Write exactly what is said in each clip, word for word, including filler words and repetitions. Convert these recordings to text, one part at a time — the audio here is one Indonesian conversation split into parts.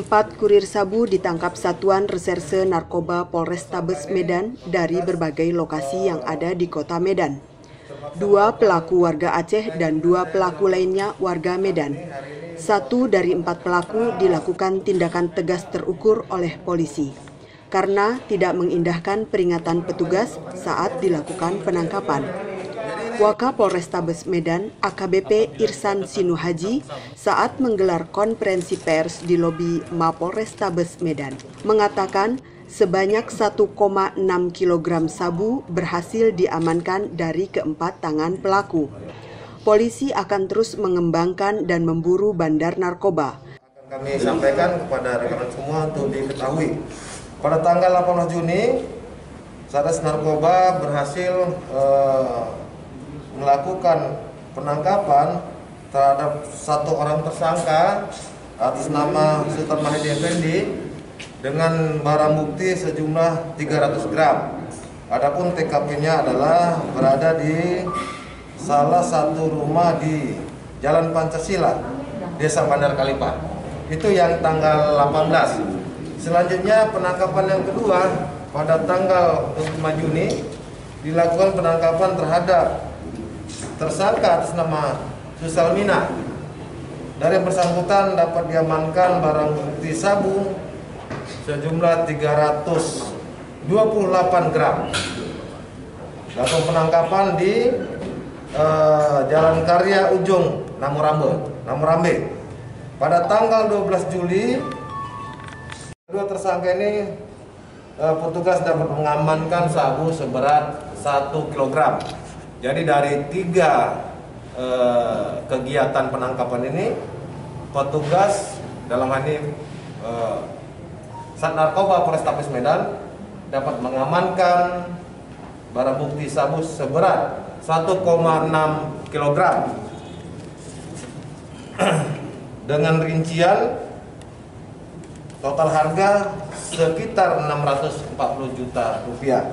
Empat kurir sabu ditangkap Satuan Reserse Narkoba Polrestabes Medan dari berbagai lokasi yang ada di kota Medan. Dua pelaku warga Aceh dan dua pelaku lainnya warga Medan. Satu dari empat pelaku dilakukan tindakan tegas terukur oleh polisi karena tidak mengindahkan peringatan petugas saat dilakukan penangkapan. Wakapolrestabes Medan A K B P Irsan Sinuhaji saat menggelar konferensi pers di lobi Mapolrestabes Medan mengatakan sebanyak satu koma enam kilogram sabu berhasil diamankan dari keempat tangan pelaku. Polisi akan terus mengembangkan dan memburu bandar narkoba. Kami sampaikan kepada rekan-rekan semua untuk diketahui pada tanggal delapan belas Juni Satres Narkoba berhasil eh, melakukan penangkapan terhadap satu orang tersangka atas nama Sultan Mahdi Effendi dengan barang bukti sejumlah tiga ratus gram. Adapun T K P-nya adalah berada di salah satu rumah di Jalan Pancasila, Desa Bandar Kalipat. Itu yang tanggal delapan belas. Selanjutnya penangkapan yang kedua pada tanggal dua puluh lima Juni dilakukan penangkapan terhadap tersangka atas nama Susalmina. Dari bersangkutan dapat diamankan barang bukti sabu sejumlah tiga ratus dua puluh delapan gram. Langsung penangkapan di eh, Jalan Karya Ujung Namurambe, Namurambe. Pada tanggal dua belas Juli, kedua tersangka ini eh, petugas dapat mengamankan sabu seberat satu kilogram. Jadi dari tiga eh, kegiatan penangkapan ini, petugas dalam hal ini eh, Sat Narkoba Polrestabes Medan dapat mengamankan barang bukti sabu seberat satu koma enam kilogram dengan rincian total harga sekitar enam ratus empat puluh juta rupiah.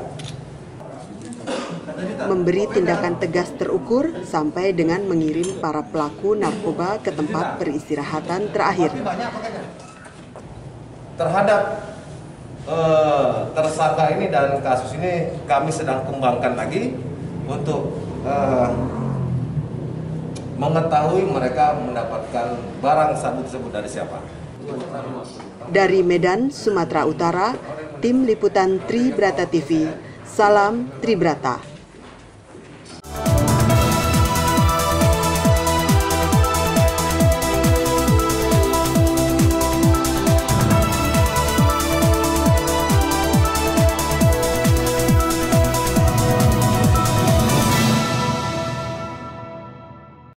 Memberi tindakan tegas terukur sampai dengan mengirim para pelaku narkoba ke tempat peristirahatan terakhir. Terhadap eh, tersangka ini dan kasus ini kami sedang kembangkan lagi untuk eh, mengetahui mereka mendapatkan barang sabu tersebut dari siapa. Dari Medan, Sumatera Utara, tim liputan Tribrata T V. Salam Tribrata.